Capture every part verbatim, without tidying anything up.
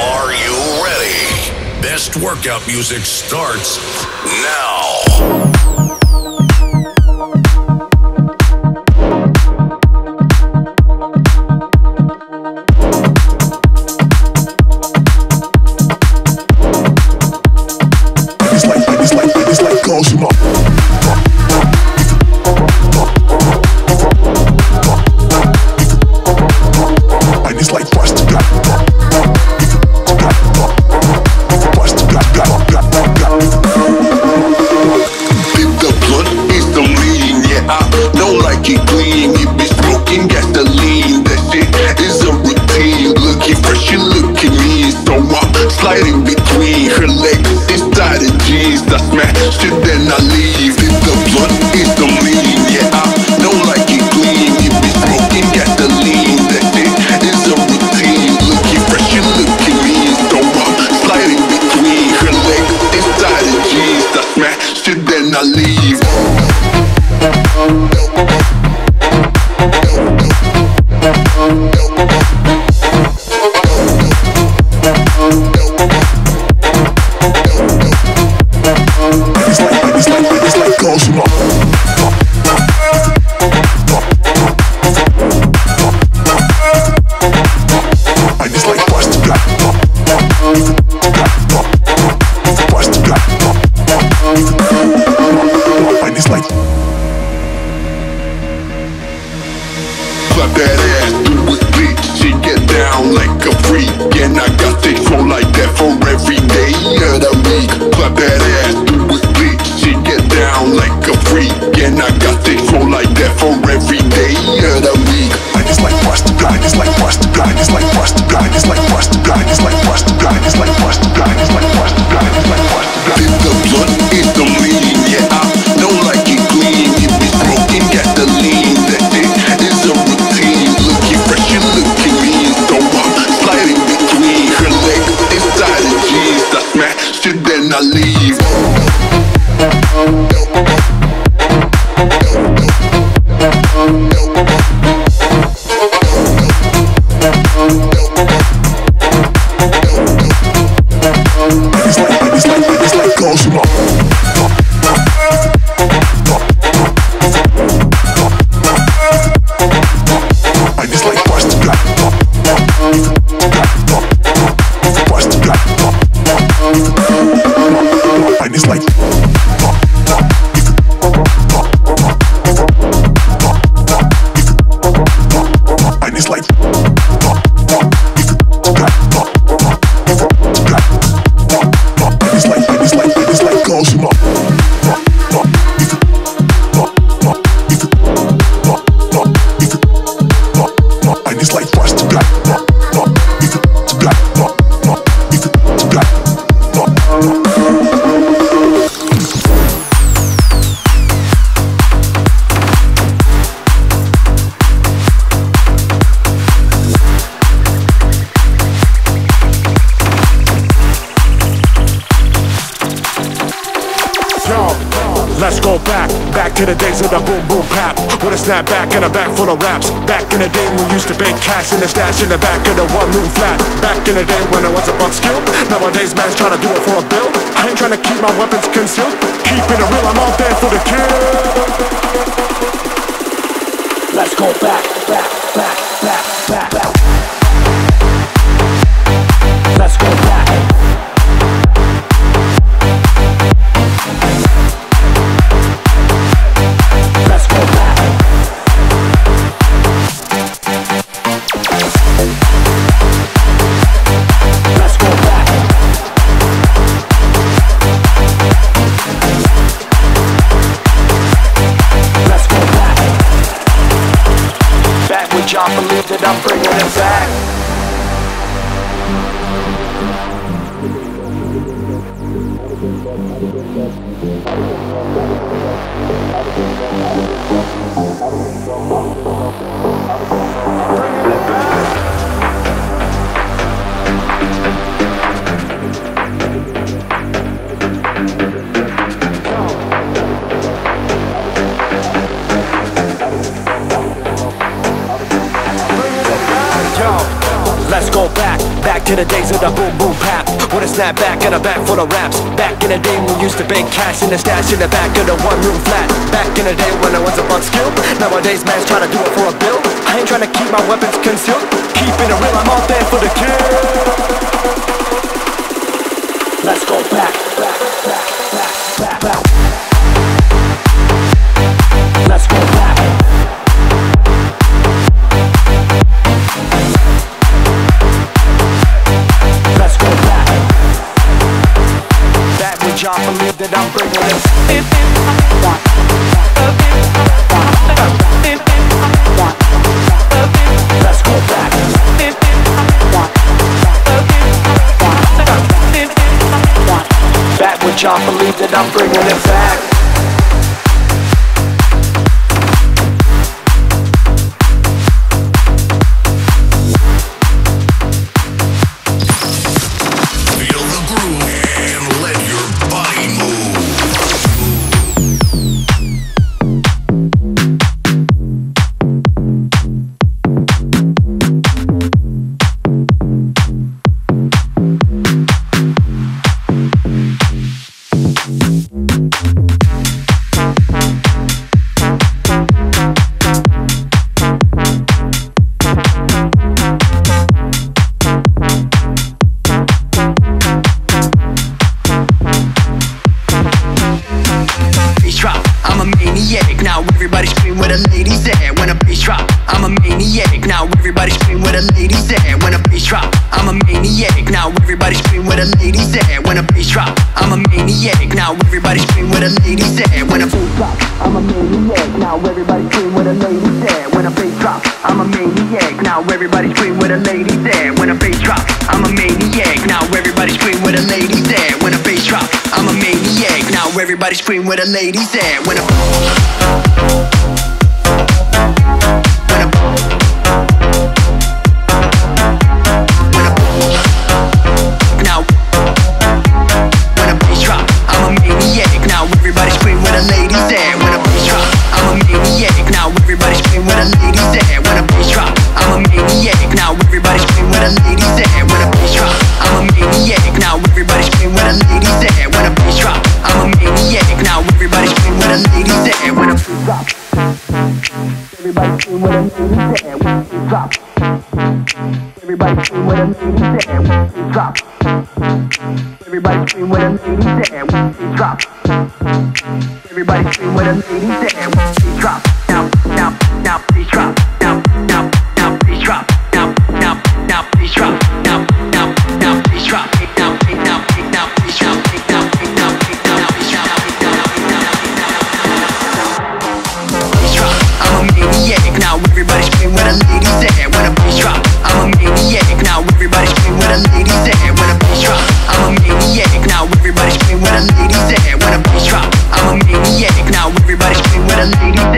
Are you ready? Best workout music starts now. To the days of the boom boom pap, with a snap back and a bag full of raps. Back in the day we used to bake cash in the stash in the back of the one room flat. Back in the day when I was a buck skill. Nowadays man's trying to do it for a bill. I ain't trying to keep my weapons concealed. Keeping it real, I'm all there for the kill. Let's go back, back, back, back, back, back. Let's go back. Y'all believe that I'm bringing it to the days of the boom boom pap, when I snap back and a back full of raps. Back in the day when we used to bank cash in the stash in the back of the one room flat. Back in the day when I wasn't unskilled. Nowadays man's trying to do it for a bill. I ain't trying to keep my weapons concealed. Keeping it real, I'm out there for the kill. Let's go back, back, back, back, back, back. Let's go back. Job for me that I'm bringing this. Let's go back. Back with y'all, believe that I'm bringing it back. Everybody scream where the ladies at. When a ladies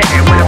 there, when I'm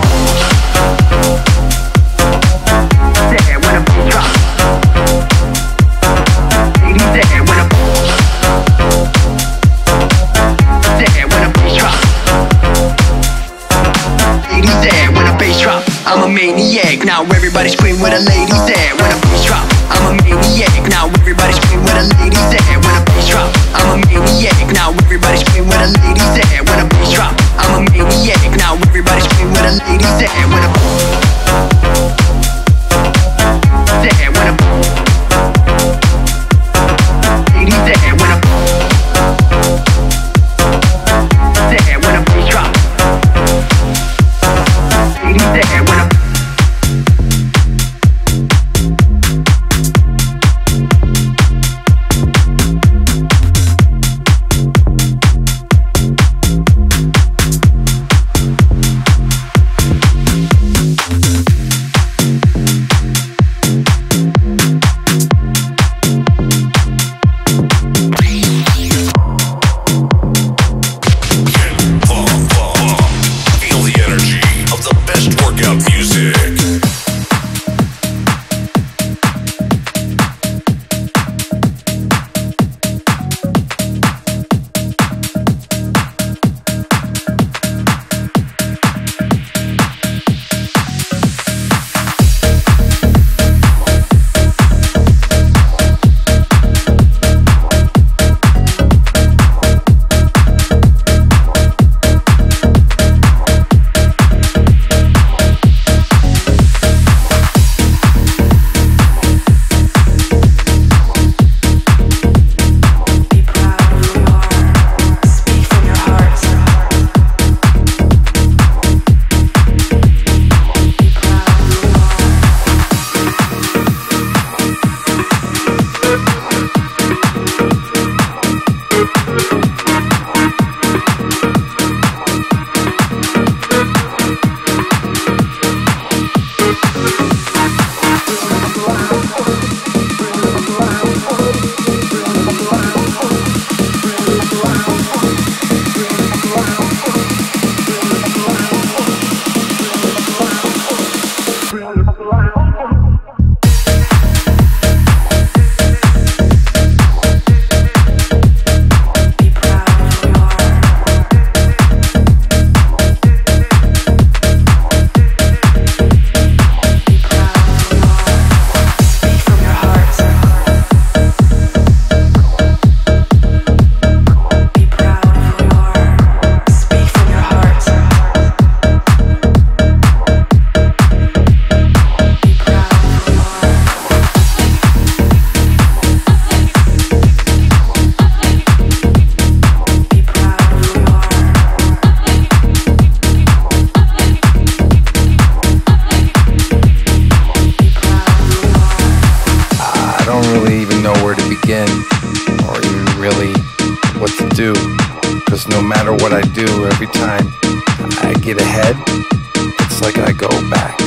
don't really even know where to begin or even really what to do, because no matter what I do, every time I get ahead, it's like I go back.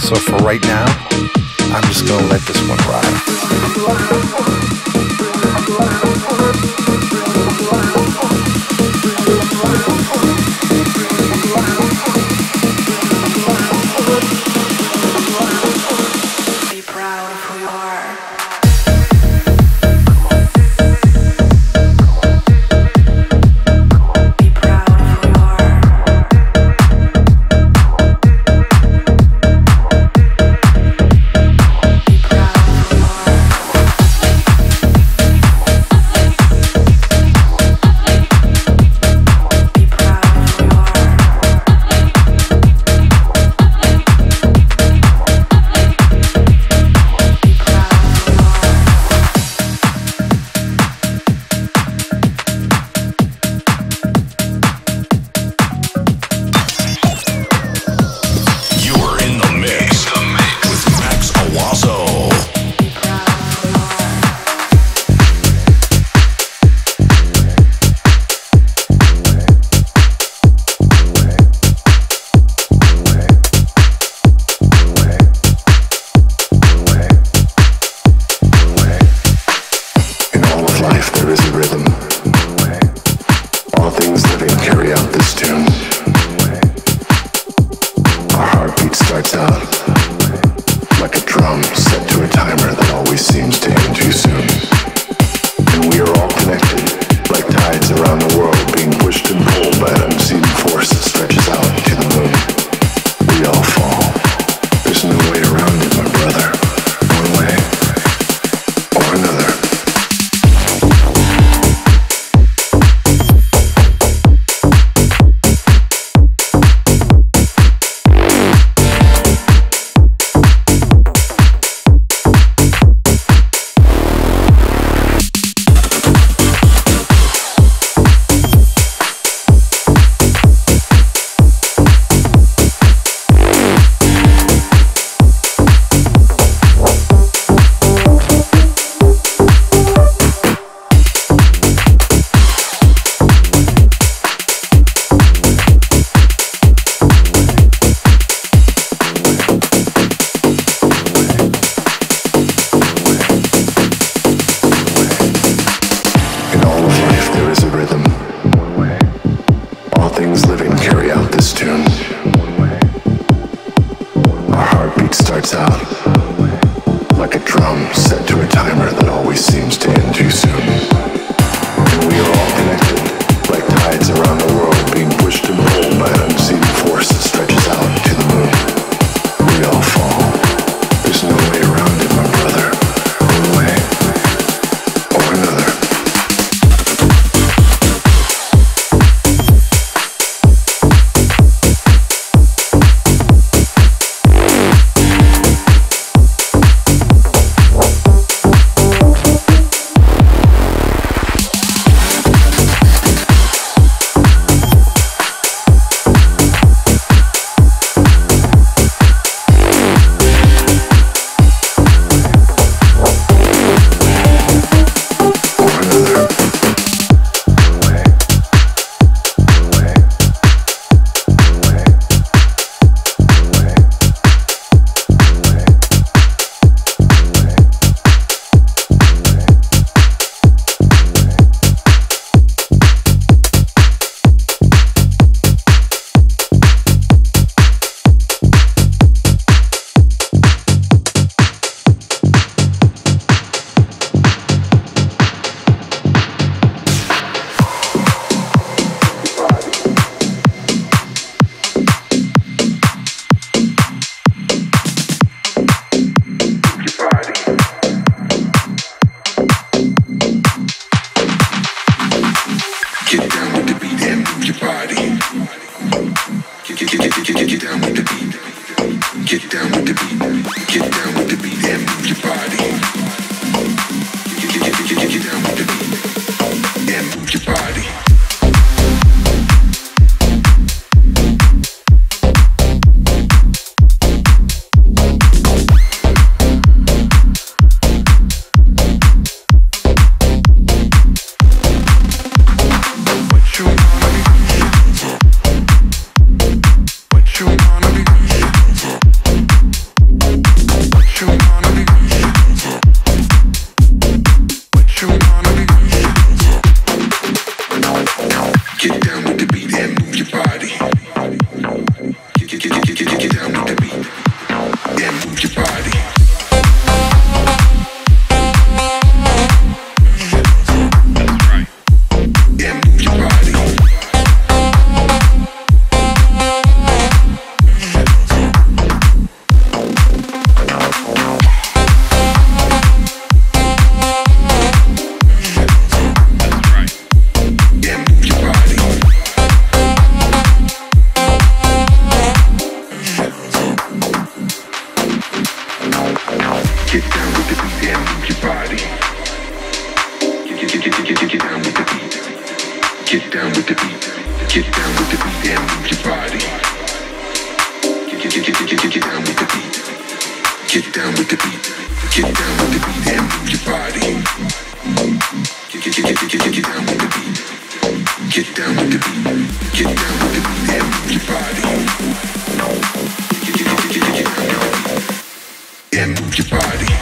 So for right now, I'm just gonna let this one ride. Be proud of who you are. get get get down with the beat. Get down with the beat. Get down with the beat and move your body. Get get get get get down with the beat. Get down with the beat. Get down with the beat and move your body. Get get get get get down with the beat. Get down with the beat. Get down with the beat and move your body. Get get get get get down with the beat and move your body. Body.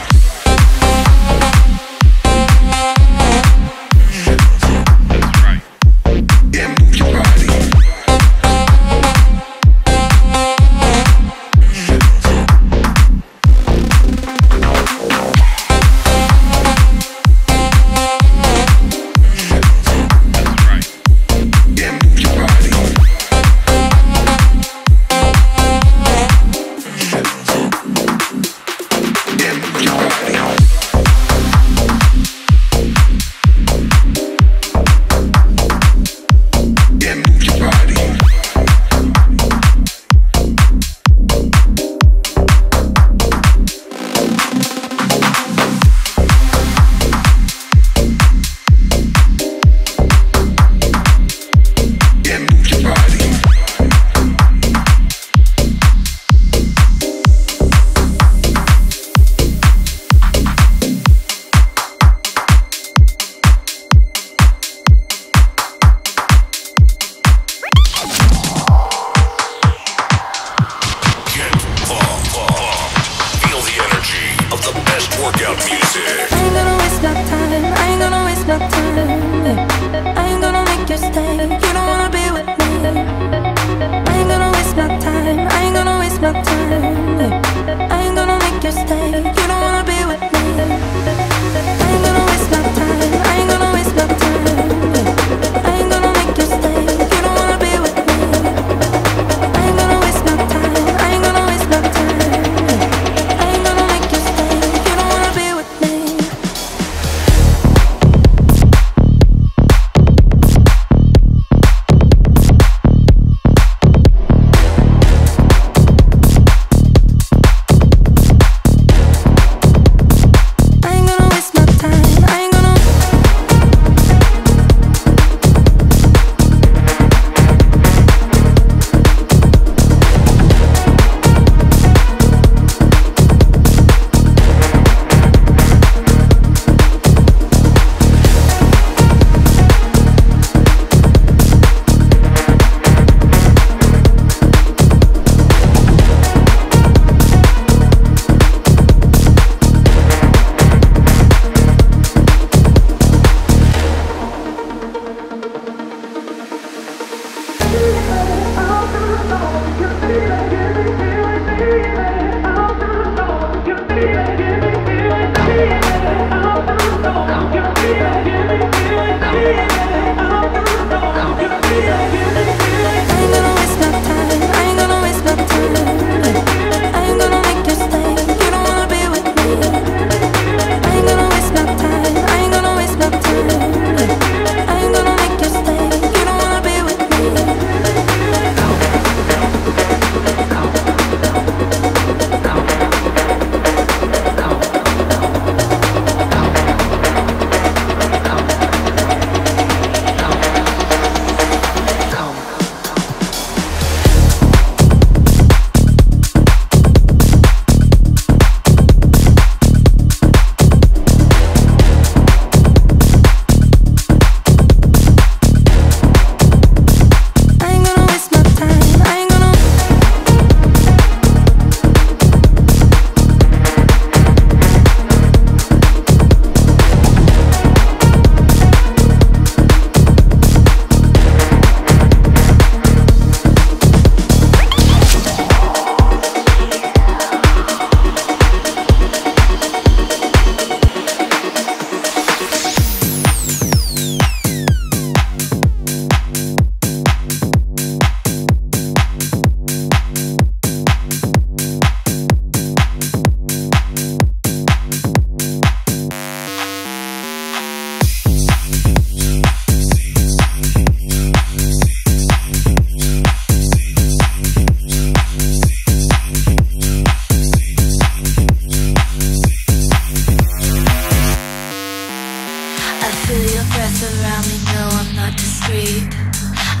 around me know I'm not discreet.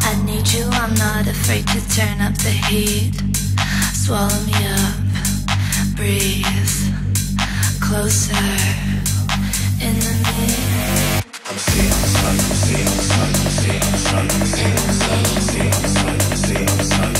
I need you, I'm not afraid to turn up the heat. Swallow me up, breathe closer in the night. I'm seeing the sun, I'm seeing the sun, I'm seeing the sun, I'm seeing the sun, I'm seeing the sun, I'm seeing the sun, I'm seeing the sun.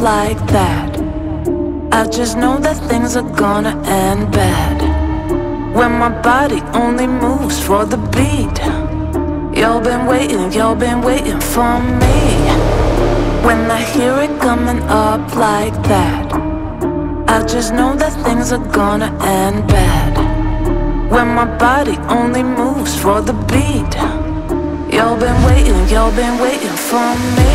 Like that, I just know that things are gonna end bad. When my body only moves for the beat, you've been waiting, you've been waiting for me. When I hear it coming up like that, I just know that things are gonna end bad. When my body only moves for the beat, you've been waiting, you've been waiting for me.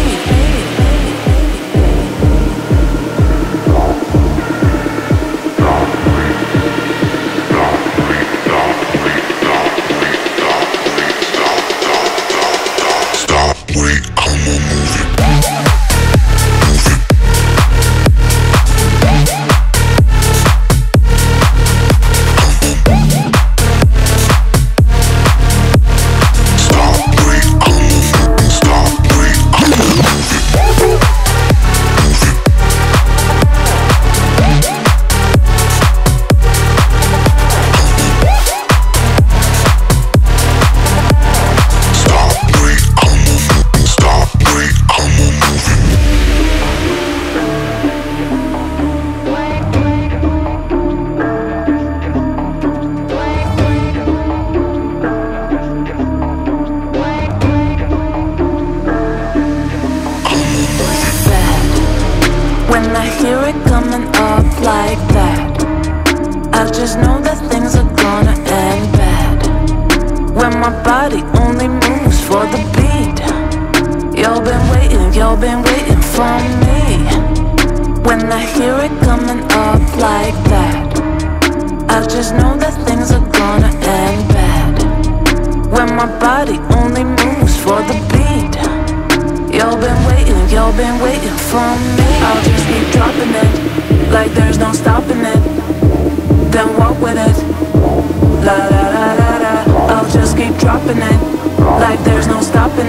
Like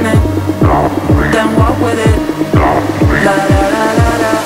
it, then walk with it. La la la la la.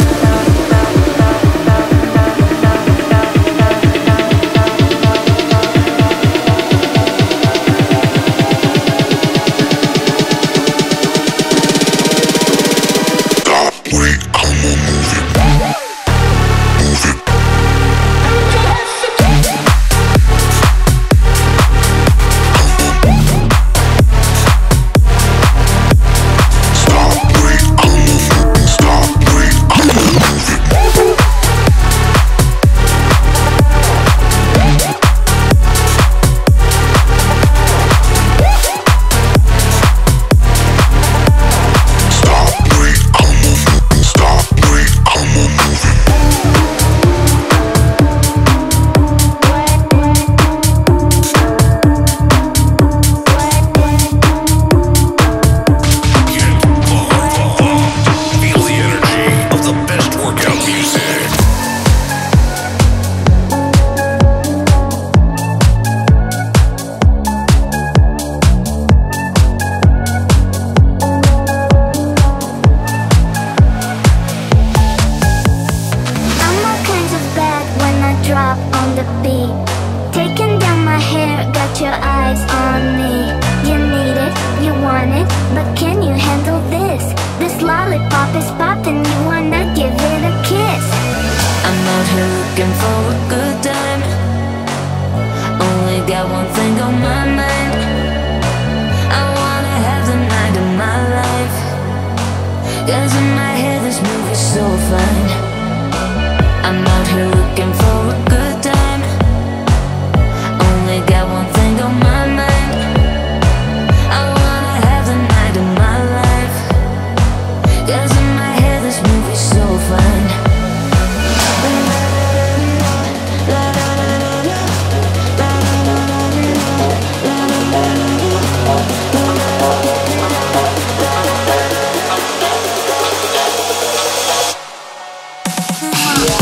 Yeah.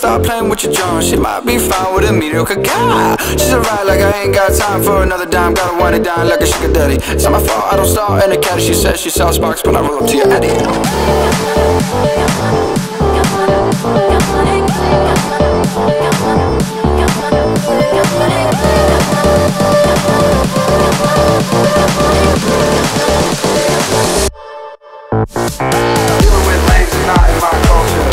stop playing with your drone. She might be fine with a mediocre guy. She's a ride like I ain't got time for another dime. Gotta wind it down like a sugar daddy. It's not my fault, I don't start in the caddy. She says she sells sparks, but I roll up to your Eddie. You're with ladies and not in my culture.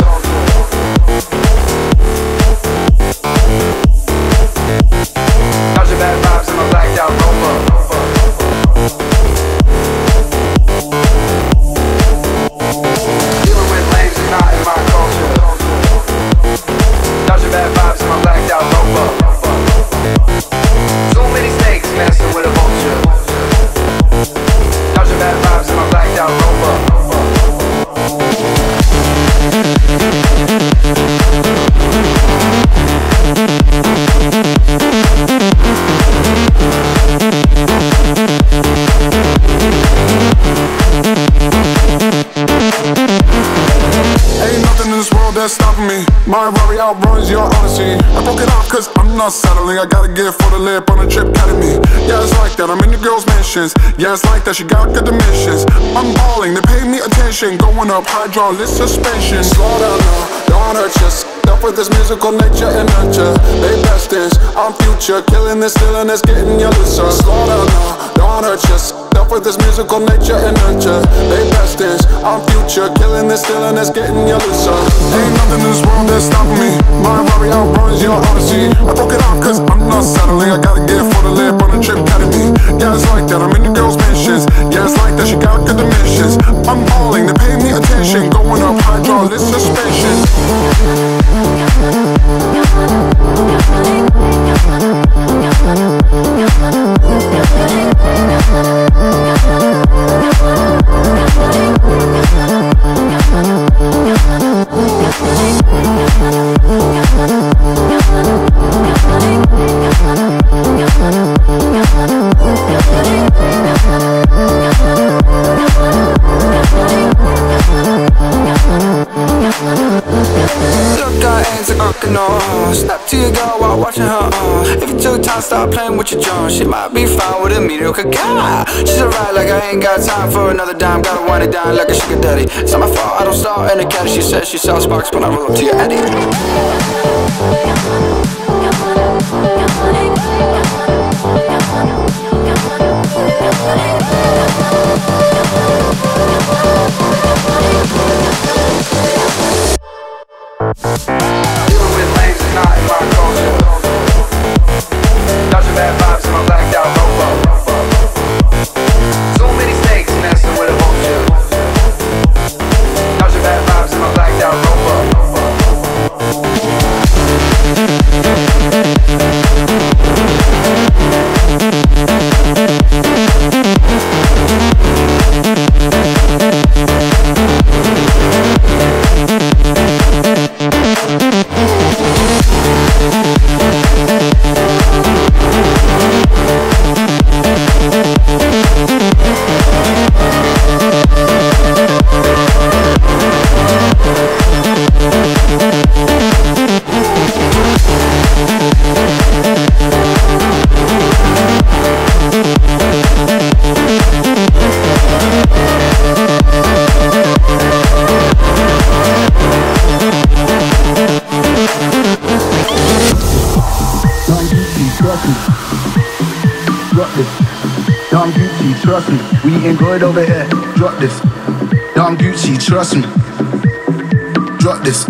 Ferrari outruns your honesty. I broke it off cause I'm not settling. I gotta get for the lip on a trip academy. Yeah, it's like that, I'm in your girl's missions. Yeah, it's like that, she got good dimensions. I'm balling, they pay me attention. Going up, hydraulic suspension. Slow down now, don't hurt us. Up with this musical nature and nurture. They best is, I'm future. Killing this, stealing this, getting your looser. Slow down now, don't hurt us. Up with this musical nature and nurture. They best is, I'm future. Killing this, stealing this, getting your looser. Ain't nothing in this world that's stopping me. My Ferrari outruns your Odyssey. I broke it off cause I'm not settling. I gotta get for the lip on the trip academy. Yeah, it's like that, I'm in the girl's missions. Yeah, it's like that, she got good dimensions. I'm balling, they pay me attention. Going up, hydraulic suspension. Snap to your girl while watching her on. If you took time, stop playing with your drone. She might be fine with a mediocre guy. She's a ride like I ain't got time for another dime. Gotta wind it down like a sugar daddy. It's not my fault, I don't start in the caddy. She says she sells sparks when I roll up to your Eddie. Trust me, we ain't good over here. Drop this, Dom Gucci. Trust me. Drop this,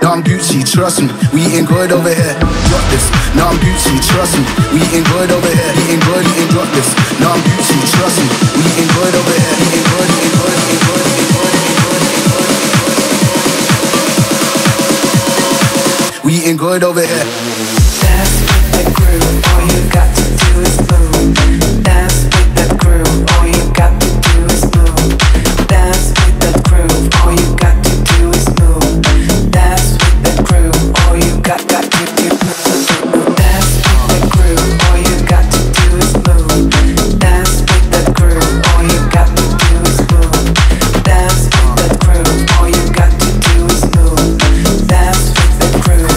Dom Gucci. Trust me, we ain't good over here. Drop this, Dom Gucci. Trust me, we ain't good over here. We ain't good, we ain't drop this, Dom Gucci. Trust me, we ain't good over here. We ain't good, we ain't good, we ain't good, we ain't good, we ain't good. We ain't good over here. Dance with the groove, all you got to do is move. Dance. All you got to do is move. Dance with that groove. All you got to do is move. Dance with that groove. All you got got to do is move. Dance with that groove. All you got to do is move. Dance with that groove. All you got to do is move. Dance with that groove. All you got to do is move. Dance with that groove.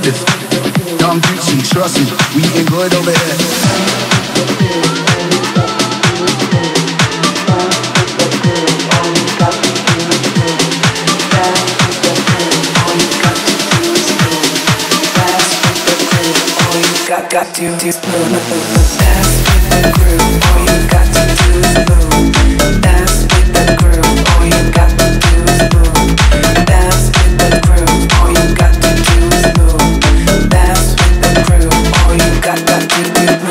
destructive. Dumb duty, trust me, we eating good over here. I got to do is move, move, move. Dance with the groove, all you got to do is move. Dance with the groove, all you got to do is move. Dance with the groove, all you got to do is move. Dance with the groove, all you got to do is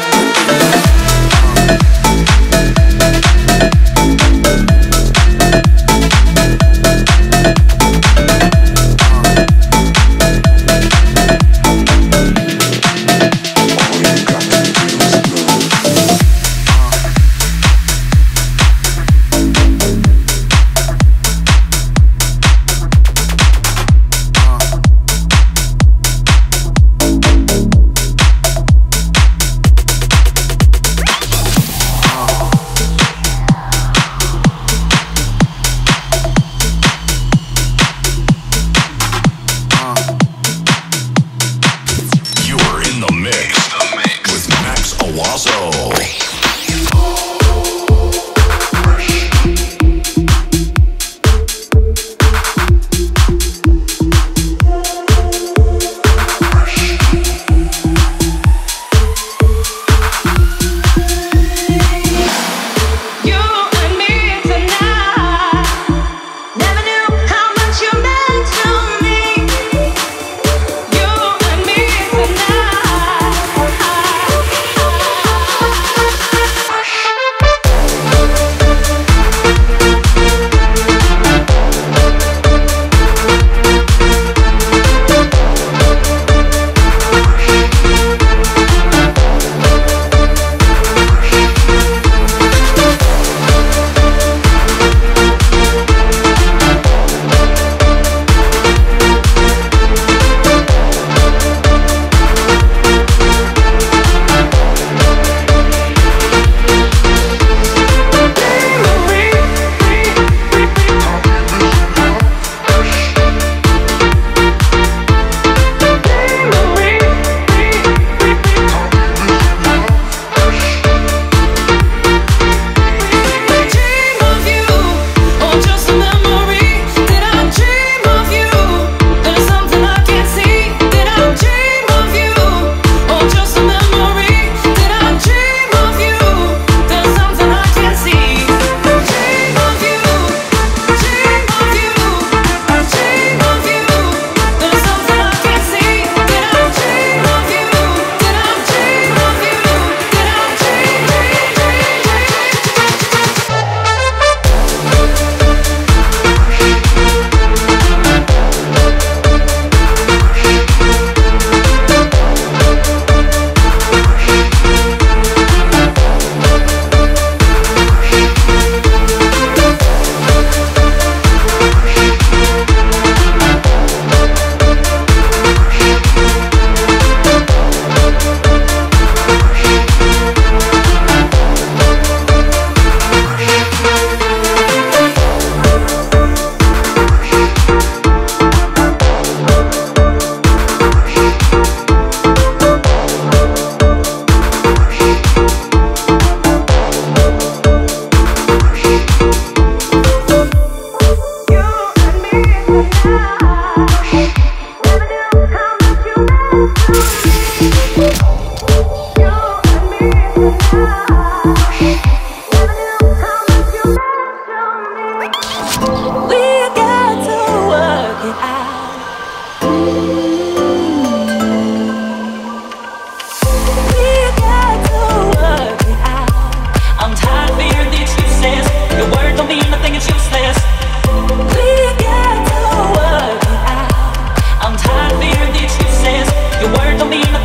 I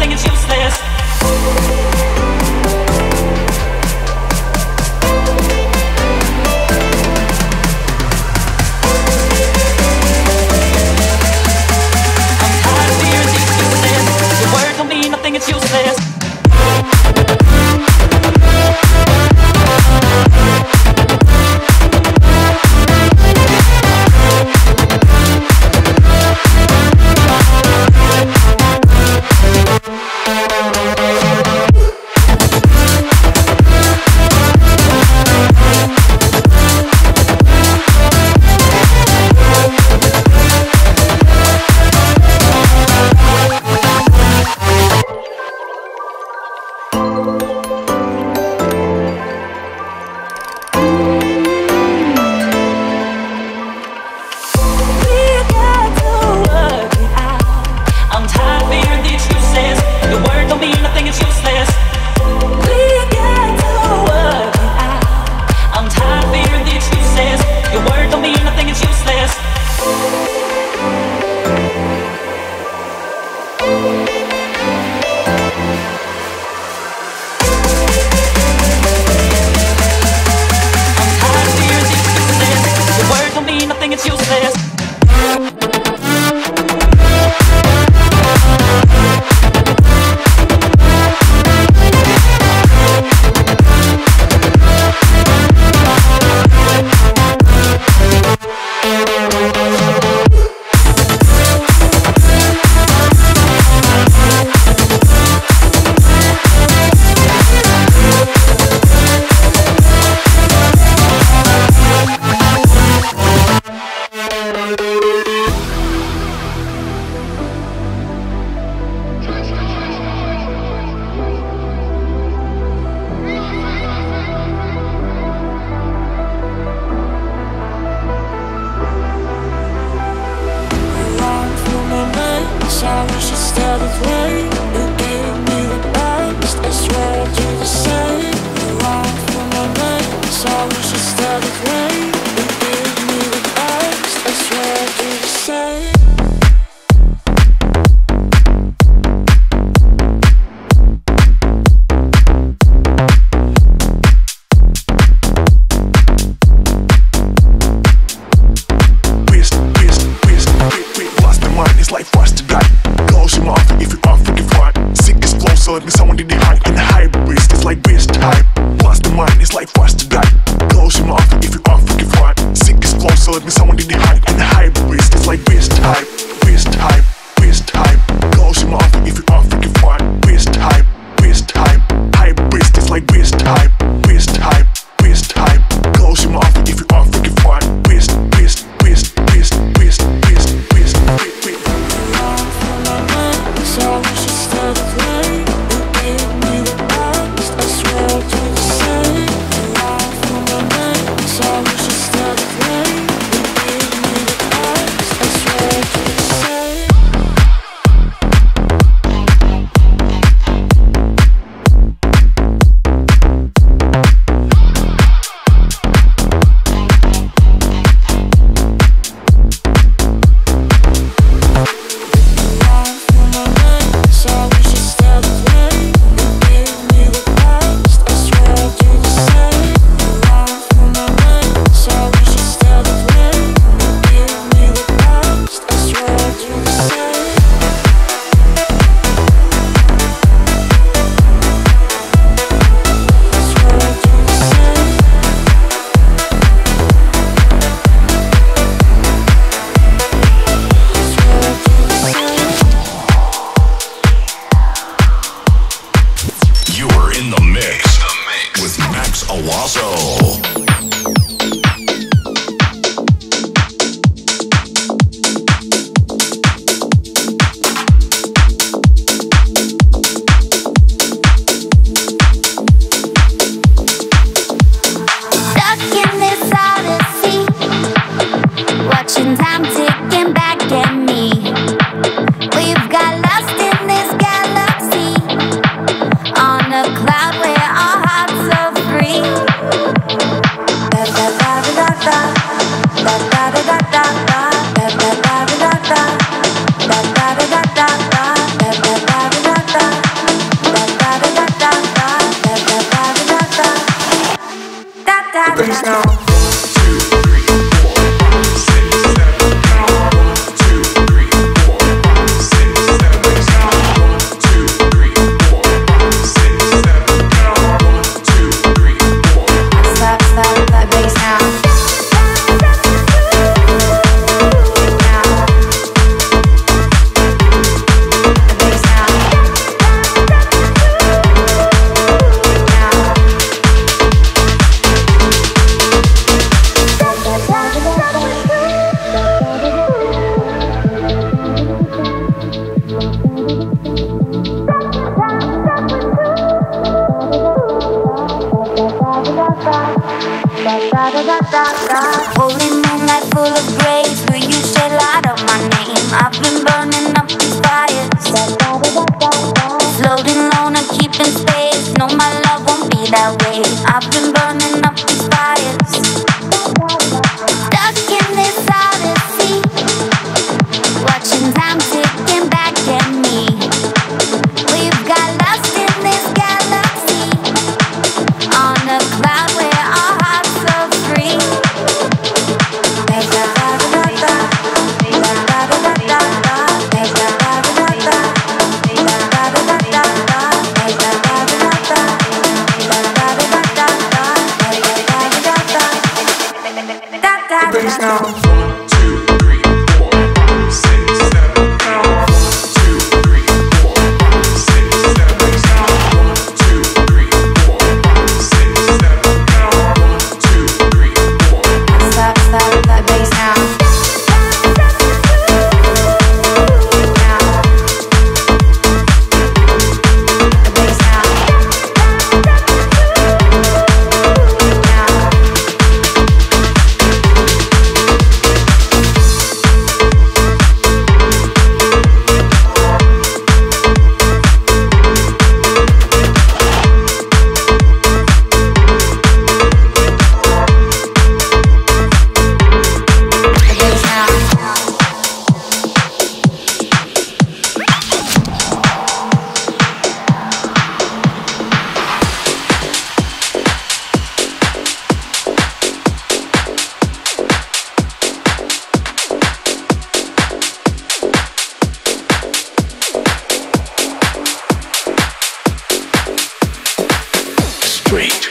straight,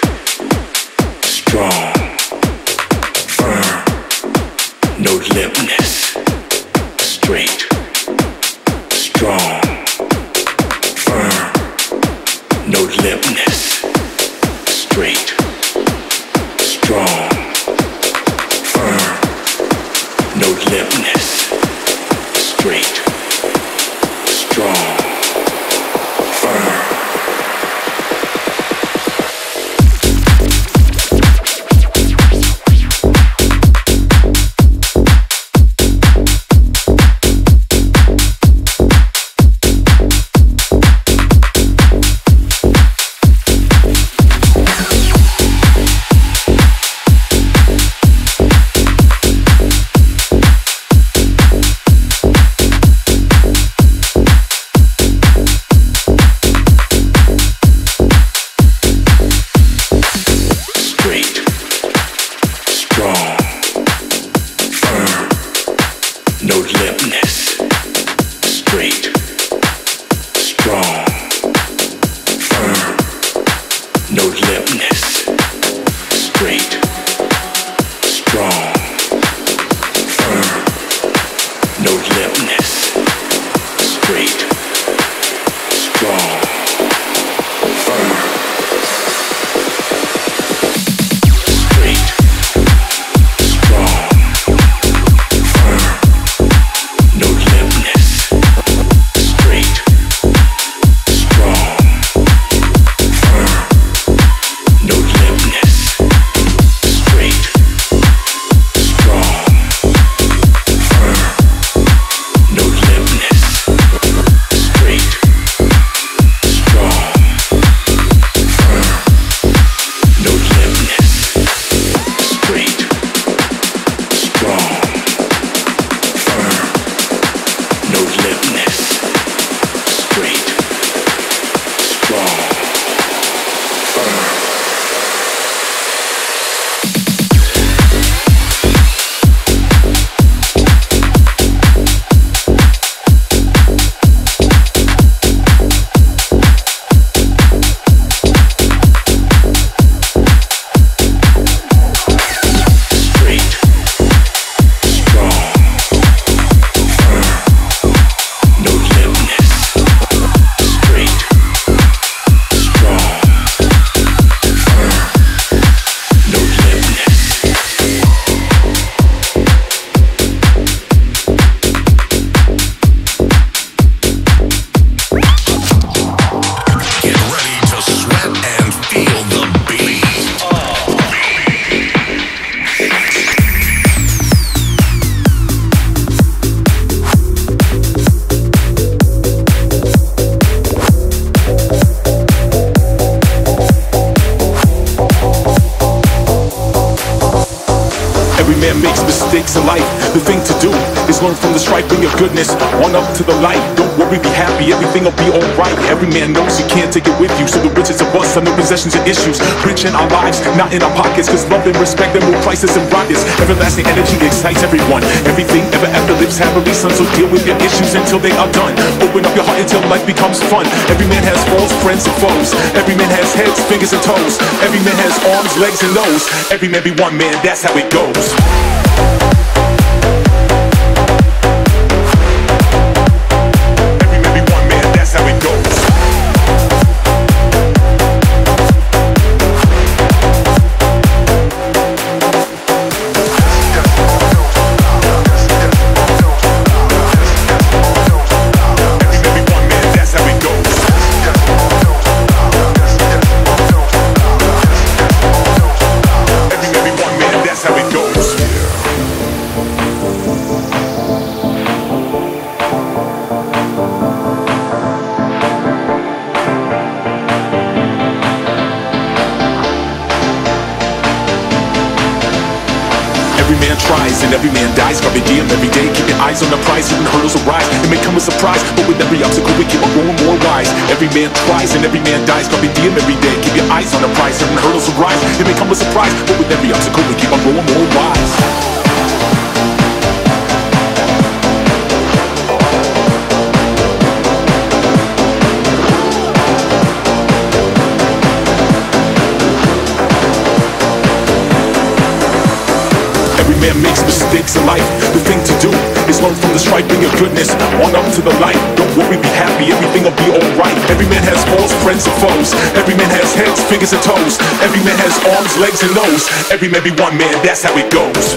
strong, firm, no limpness. Straight, strong, firm, no limpness. Straight, strong, firm, no limpness. Straight, strong, firm. No limpness. Straight, strong, firm, no limpness. Straight, strong, firm, no limpness. Straight, strong, firm. Mistakes in life, the thing to do is learn from the strife. Bring your goodness on up to the light. Don't worry, be happy, everything'll be alright. Every man knows you can't take it with you, so the riches of us are no possessions and issues. Rich in our lives, not in our pockets, cause love and respect, they're more priceless and rockets. Everlasting energy excites everyone. Everything ever after lives happily, son, so deal with your issues until they are done. Open up your heart until life becomes fun. Every man has foes, friends and foes. Every man has heads, fingers and toes. Every man has arms, legs and nose. Every man be one man, that's how it goes. And every man dies, carpe diem every day. Keep your eyes on the prize, even hurdles arise. It may come as a surprise, but with every obstacle we keep on growing more wise. Every man tries and every man dies, carpe diem every day. Keep your eyes on the prize, even hurdles arise. It may come as a surprise, but with every obstacle we keep on growing more wise. man makes mistakes in life. The thing to do is learn from the strife. Bring your goodness on up to the light. Don't worry, be happy, everything'll be alright. Every man has falls, friends and foes. Every man has heads, fingers and toes. Every man has arms, legs and nose. Every man be one man, that's how it goes.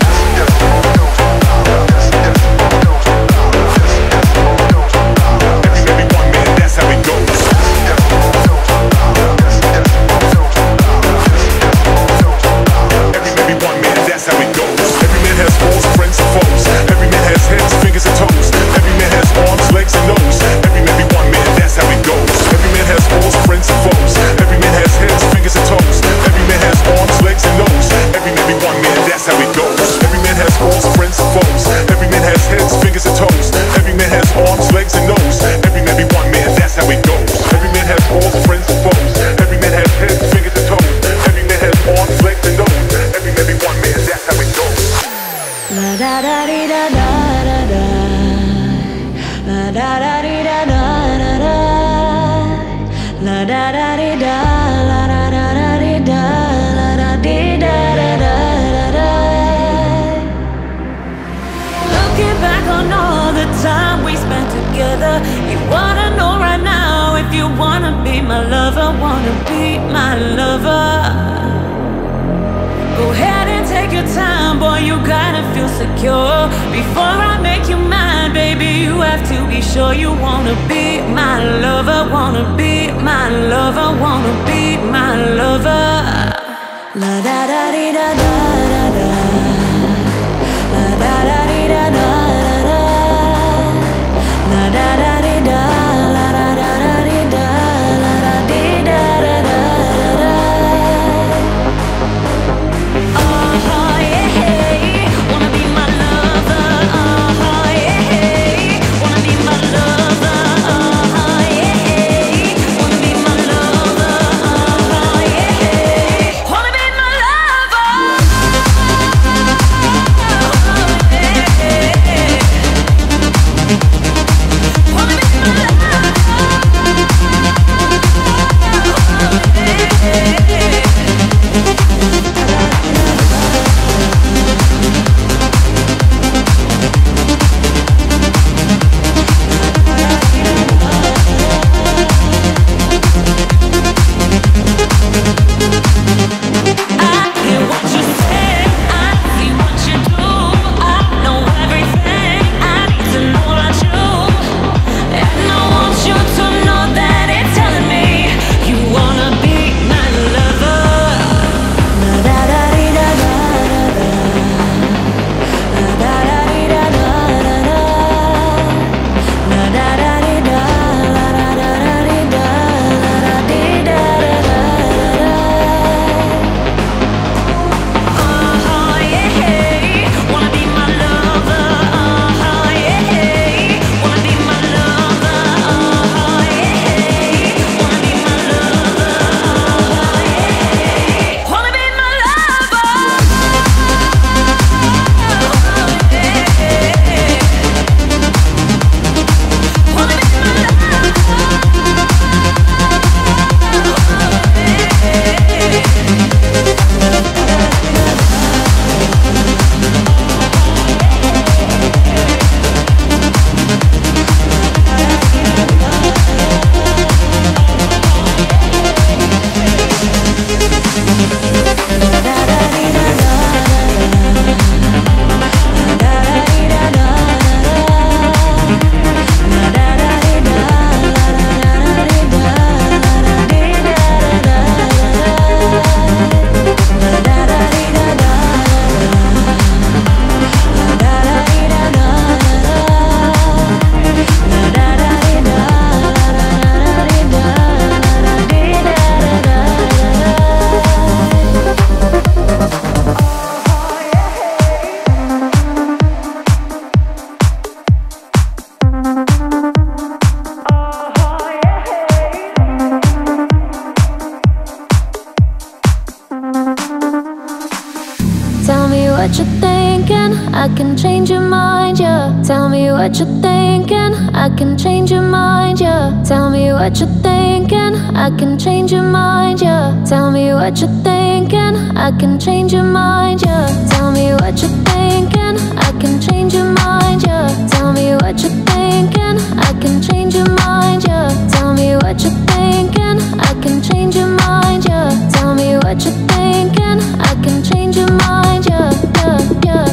I I can change your mind, yeah. Tell me what you're thinking. I can change your mind, yeah. Tell me what you're thinking. I can change your mind, yeah. Tell me what you're thinking. I can change your mind, yeah. Tell me what you're thinking. I can change your mind, yeah. Tell me what you're thinking. I can change your mind, yeah. Tell me what you're thinking. I can change your mind, yeah. Tell me what you're thinking. I can change your mind, yeah, yeah, yeah,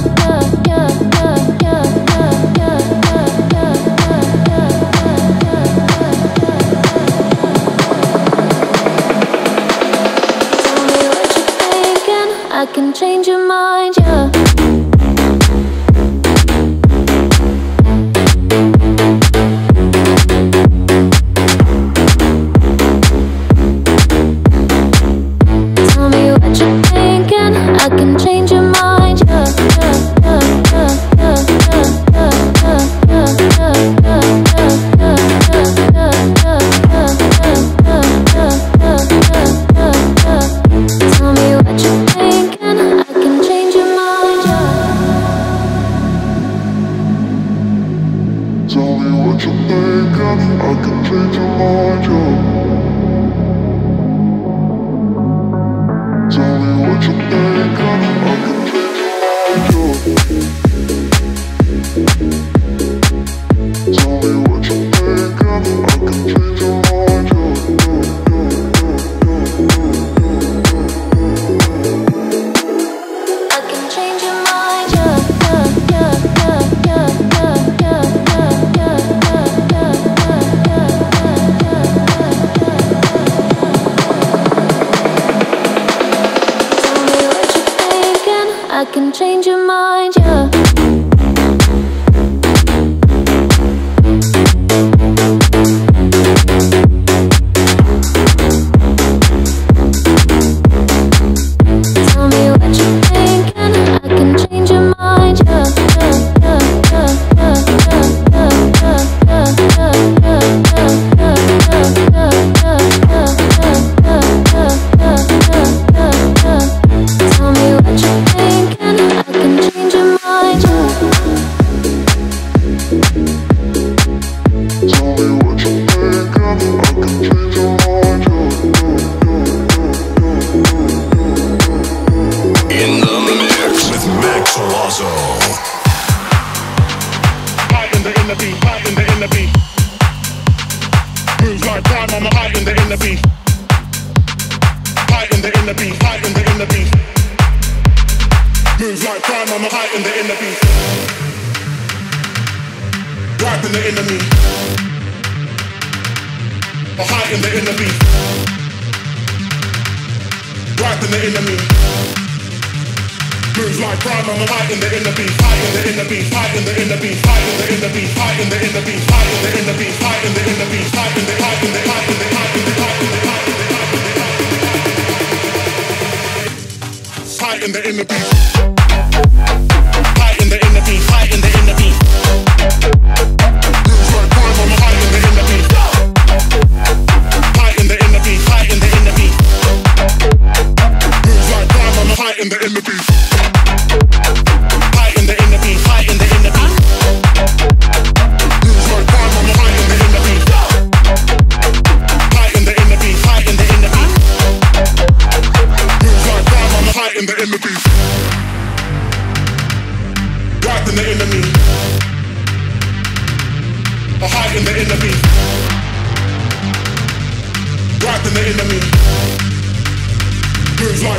yeah, yeah, yeah, yeah, yeah, yeah, yeah, yeah. Tell me what you're thinking. I can change your mind, yeah.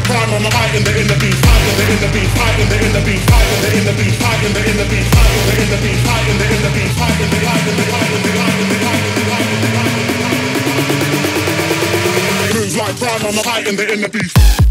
I'm high in the inner beast.